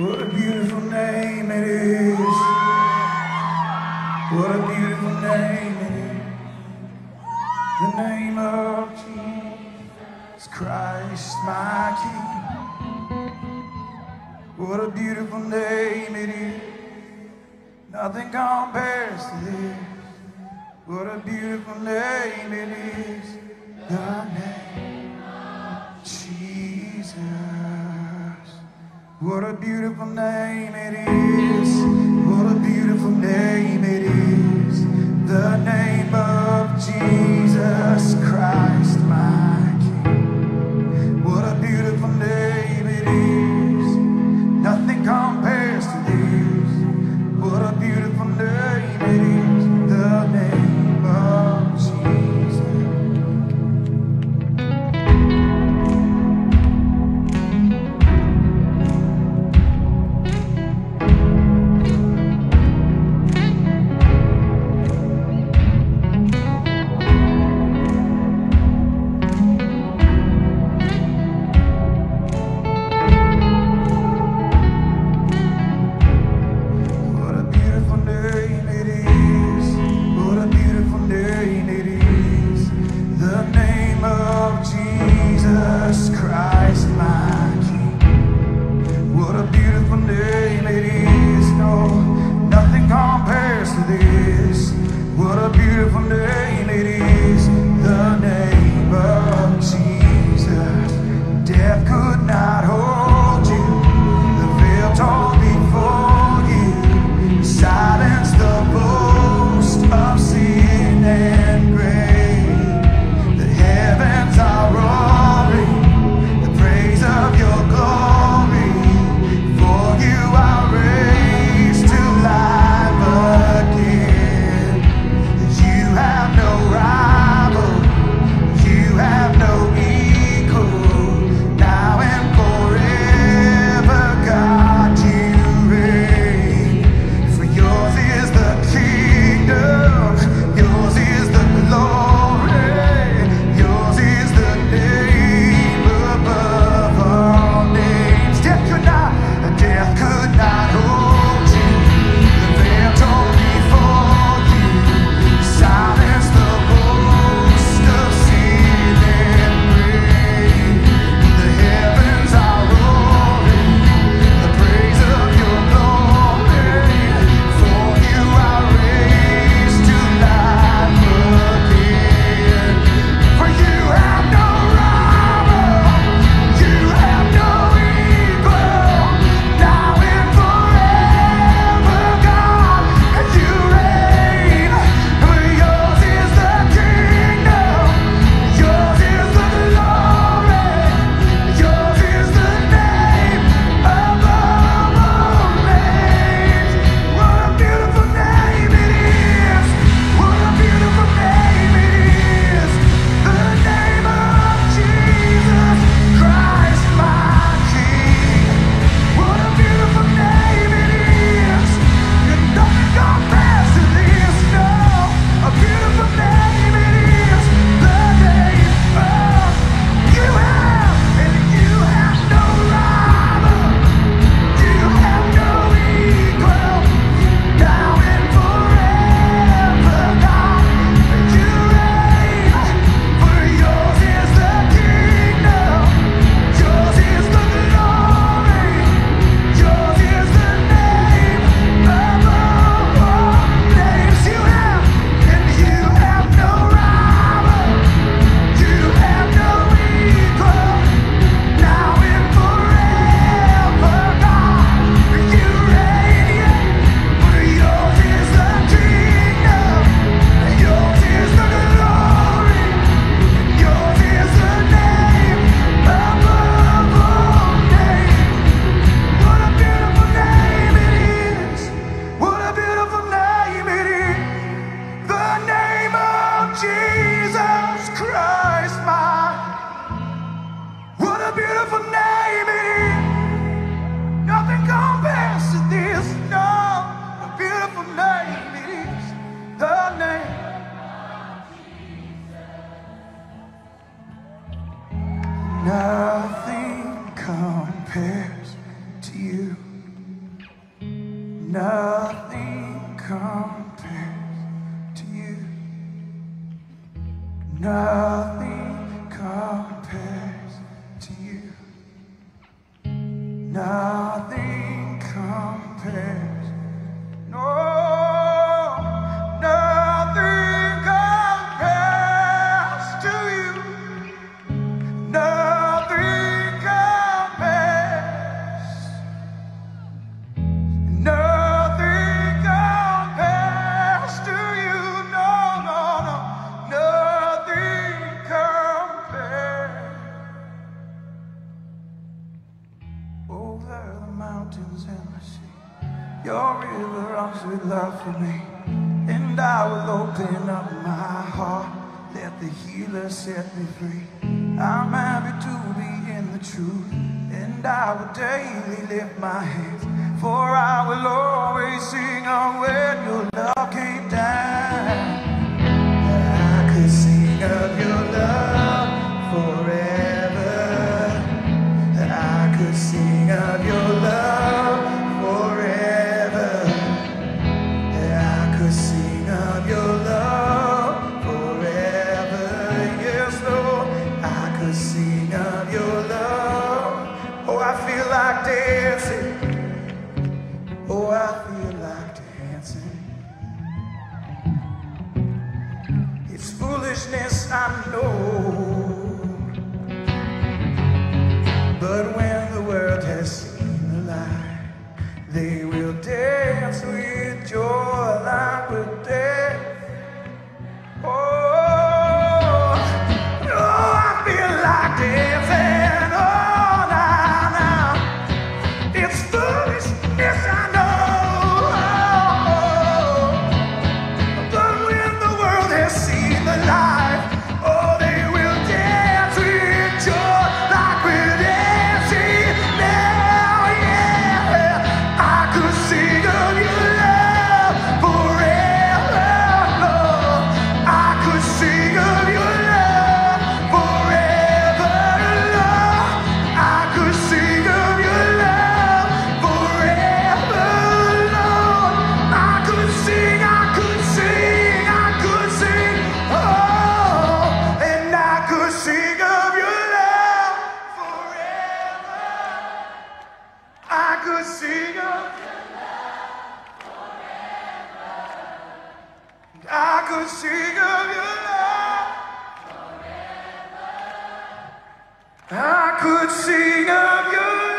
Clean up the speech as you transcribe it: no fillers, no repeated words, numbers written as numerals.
What a beautiful name it is. What a beautiful name it is. The name of Jesus Christ, my King. What a beautiful name it is. Nothing compares to this. What a beautiful name it is. The name of Jesus. What a beautiful name it is. What a beautiful name it is. The name of Jesus Christ, my King. What a beautiful name it is. Nothing compares to this. What a beautiful name it is. The name of nothing compares to you. Nothing compares to you. Nothing compares to you. Nothing compares. No, nothing compares to you. Nothing compares. Nothing compares to you. No, no, no. Nothing compares. Over the mountains and the sea, your river runs with love for me, and I will open up my heart, let the healer set me free. I'm happy to be in the truth, and I will daily lift my hands, for I will always sing of when your love came down. I could sing of your love forever. I could sing of your love. I know, but when the world has seen the light, they will dance with your light, with death. Oh, oh, I feel like dancing all night now. It's foolishness, I know. I could sing of your love forever.